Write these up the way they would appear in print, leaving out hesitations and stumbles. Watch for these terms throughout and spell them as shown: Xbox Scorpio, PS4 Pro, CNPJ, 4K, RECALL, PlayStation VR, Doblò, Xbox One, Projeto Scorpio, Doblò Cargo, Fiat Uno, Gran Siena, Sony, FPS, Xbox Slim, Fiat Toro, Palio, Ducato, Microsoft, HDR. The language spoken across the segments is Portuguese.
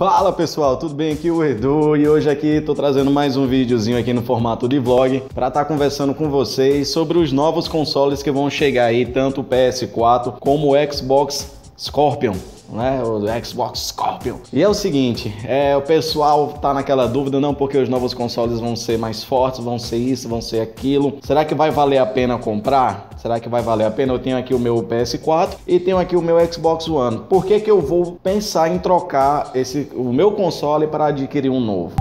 Fala pessoal, tudo bem? Aqui o Edu e hoje aqui tô trazendo mais um videozinho aqui no formato de vlog para estar conversando com vocês sobre os novos consoles que vão chegar aí, tanto o PS4 como o Xbox Scorpio, né? O Xbox Scorpio. E é o seguinte, o pessoal tá naquela dúvida, não, porque os novos consoles vão ser mais fortes, vão ser isso, vão ser aquilo. Será que vai valer a pena comprar? Será que vai valer a pena? Eu tenho aqui o meu PS4 e tenho aqui o meu Xbox One. Por que que eu vou pensar em trocar o meu console para adquirir um novo?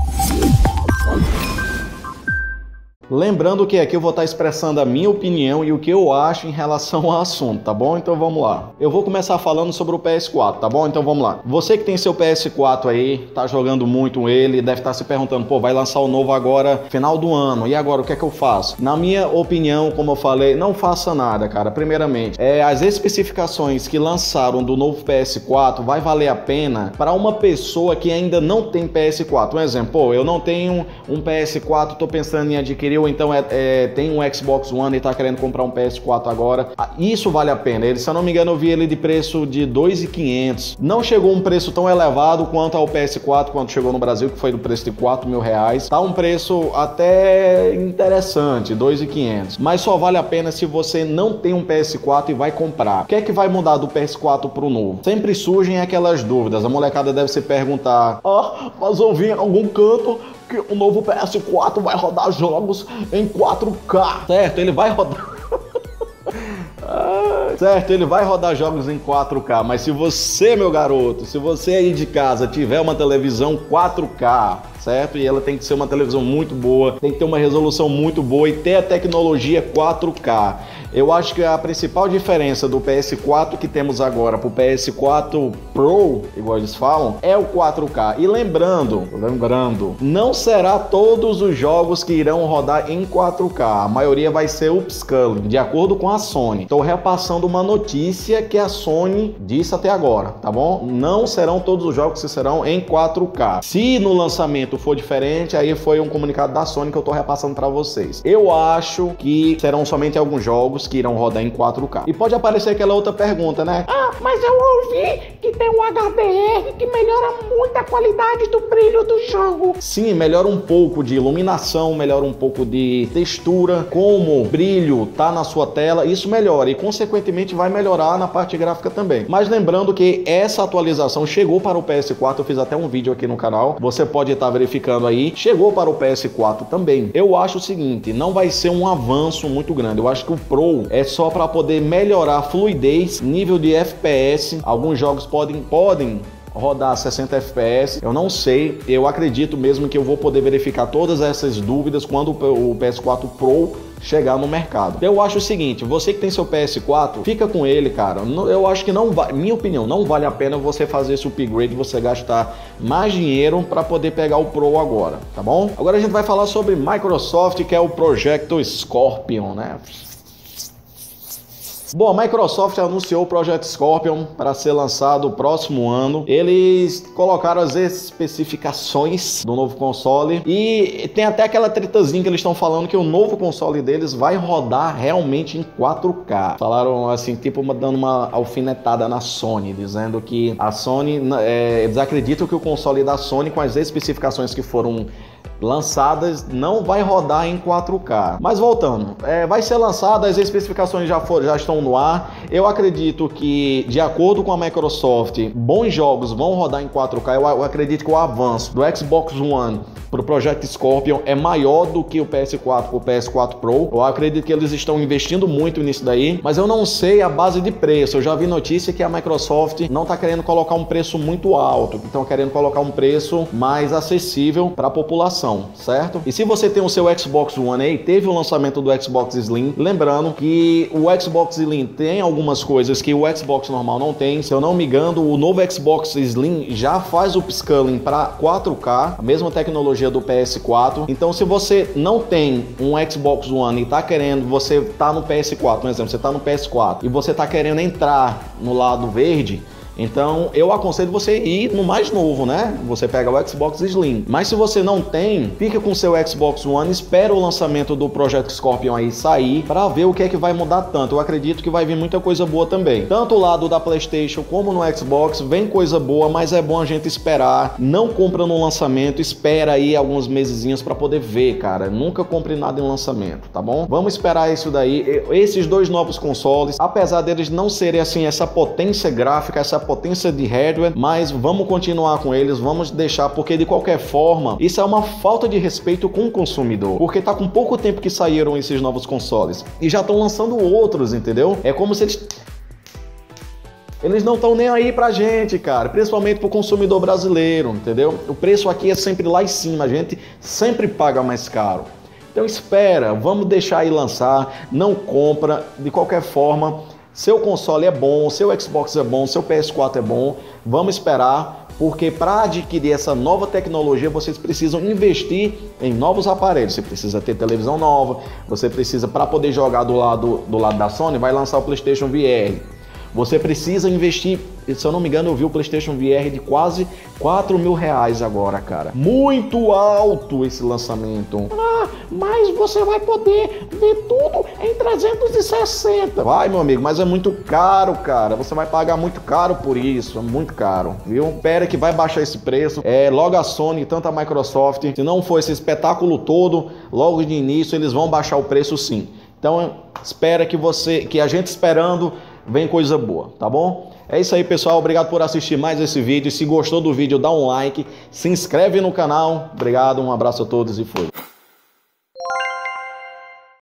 Lembrando que aqui eu vou estar expressando a minha opinião e o que eu acho em relação ao assunto, tá bom? Então vamos lá. Eu vou começar falando sobre o PS4, tá bom? Então vamos lá. Você que tem seu PS4 aí, tá jogando muito ele, deve estar se perguntando, pô, vai lançar o novo agora, final do ano, e agora o que é que eu faço? Na minha opinião, como eu falei, não faça nada, cara. Primeiramente, as especificações que lançaram do novo PS4 vai valer a pena para uma pessoa que ainda não tem PS4. Um exemplo, pô, eu não tenho um PS4, tô pensando em adquirir, ou então tem um Xbox One e tá querendo comprar um PS4 agora. Isso vale a pena. Ele, se eu não me engano, eu vi ele de preço de R$ 2.500. Não chegou um preço tão elevado quanto ao PS4 quando chegou no Brasil, que foi do preço de R$ 4.000. Tá um preço até interessante, R$ 2.500. Mas só vale a pena se você não tem um PS4 e vai comprar. O que é que vai mudar do PS4 pro novo? Sempre surgem aquelas dúvidas. A molecada deve se perguntar, mas eu vi em algum canto que o novo PS4 vai rodar jogos em 4K, certo? Ele vai rodar... Certo, ele vai rodar jogos em 4K, mas se você, meu garoto, se você aí de casa tiver uma televisão 4K, certo? E ela tem que ser uma televisão muito boa, tem que ter uma resolução muito boa e ter a tecnologia 4K. Eu acho que a principal diferença do PS4 que temos agora pro PS4 Pro, igual eles falam, é o 4K. E lembrando, não será todos os jogos que irão rodar em 4K. A maioria vai ser upscaling, de acordo com a Sony. Estou repassando uma notícia que a Sony disse até agora, tá bom? Não serão todos os jogos que serão em 4K. Se no lançamento for diferente, aí foi um comunicado da Sony que eu tô repassando pra vocês. Eu acho que serão somente alguns jogos que irão rodar em 4K. E pode aparecer aquela outra pergunta, né? Mas eu ouvi que tem um HDR que melhora muito a qualidade do brilho do jogo. Sim, melhora um pouco de iluminação, melhora um pouco de textura, como o brilho tá na sua tela, isso melhora e consequentemente vai melhorar na parte gráfica também. Mas lembrando que essa atualização chegou para o PS4, eu fiz até um vídeo aqui no canal, você pode estar verificando aí, chegou para o PS4 também. Eu acho o seguinte, não vai ser um avanço muito grande, eu acho que o Pro é só para poder melhorar a fluidez, nível de FPS, alguns jogos podem rodar 60 FPS, eu não sei, eu acredito mesmo que eu vou poder verificar todas essas dúvidas quando o PS4 Pro chegar no mercado. Eu acho o seguinte, você que tem seu PS4, fica com ele, cara. Eu acho que não vale, minha opinião, não vale a pena você fazer esse upgrade, você gastar mais dinheiro para poder pegar o Pro agora, tá bom? Agora a gente vai falar sobre Microsoft, que é o Projeto Scorpio, né? Bom, a Microsoft anunciou o Projeto Scorpio para ser lançado o próximo ano. Eles colocaram as especificações do novo console e tem até aquela tretazinha que eles estão falando que o novo console deles vai rodar realmente em 4K. Falaram assim, tipo dando uma alfinetada na Sony, dizendo que a Sony, eles acreditam que o console da Sony com as especificações que foram lançadas não vai rodar em 4K. Mas voltando, vai ser lançada, as especificações já estão no ar. Eu acredito que, de acordo com a Microsoft, bons jogos vão rodar em 4K. Eu acredito que o avanço do Xbox One para o Projeto Scorpio é maior do que o PS4 para o PS4 Pro. Eu acredito que eles estão investindo muito nisso daí, mas eu não sei a base de preço. Eu já vi notícia que a Microsoft não está querendo colocar um preço muito alto, estão querendo colocar um preço mais acessível para a população, certo? E se você tem o seu Xbox One aí, teve o lançamento do Xbox Slim, lembrando que o Xbox Slim tem algumas coisas que o Xbox normal não tem. Se eu não me engano, o novo Xbox Slim já faz o upscaling para 4K, a mesma tecnologia do PS4. Então, se você não tem um Xbox One e tá querendo, você tá no PS4, por exemplo, você tá no PS4 e você tá querendo entrar no lado verde, Então eu aconselho você ir no mais novo, né? Você pega o Xbox Slim. Mas se você não tem, fica com o seu Xbox One, espera o lançamento do Project Scorpion aí sair para ver o que é que vai mudar tanto. Eu acredito que vai vir muita coisa boa também. Tanto o lado da PlayStation como no Xbox vem coisa boa, mas é bom a gente esperar. Não compra no lançamento, espera aí alguns mesezinhos para poder ver, cara. Nunca compre nada em lançamento, tá bom? Vamos esperar isso daí. Esses dois novos consoles, apesar deles não serem assim essa potência gráfica, essa potência de hardware, mas vamos continuar com eles, vamos deixar, porque de qualquer forma, isso é uma falta de respeito com o consumidor, porque tá com pouco tempo que saíram esses novos consoles e já estão lançando outros, entendeu? É como se eles não estão nem aí pra gente, cara, principalmente pro consumidor brasileiro, entendeu? O preço aqui é sempre lá em cima, a gente sempre paga mais caro. Então espera, vamos deixar aí lançar, não compra, de qualquer forma, seu console é bom, seu Xbox é bom, seu PS4 é bom, vamos esperar, porque para adquirir essa nova tecnologia, vocês precisam investir em novos aparelhos, você precisa ter televisão nova, você precisa, para poder jogar do lado da Sony, vai lançar o PlayStation VR. Você precisa investir, se eu não me engano, eu vi o PlayStation VR de quase 4 mil reais agora, cara. Muito alto esse lançamento. Ah, mas você vai poder ver tudo em 360. Vai, meu amigo, mas é muito caro, cara. Você vai pagar muito caro por isso, é muito caro, viu? Espera que vai baixar esse preço. É, logo a Sony, tanto a Microsoft, se não for esse espetáculo todo, logo de início eles vão baixar o preço sim. Então, espera que você, que a gente esperando, vem coisa boa, tá bom? É isso aí, pessoal. Obrigado por assistir mais esse vídeo. Se gostou do vídeo, dá um like. Se inscreve no canal. Obrigado, um abraço a todos e fui.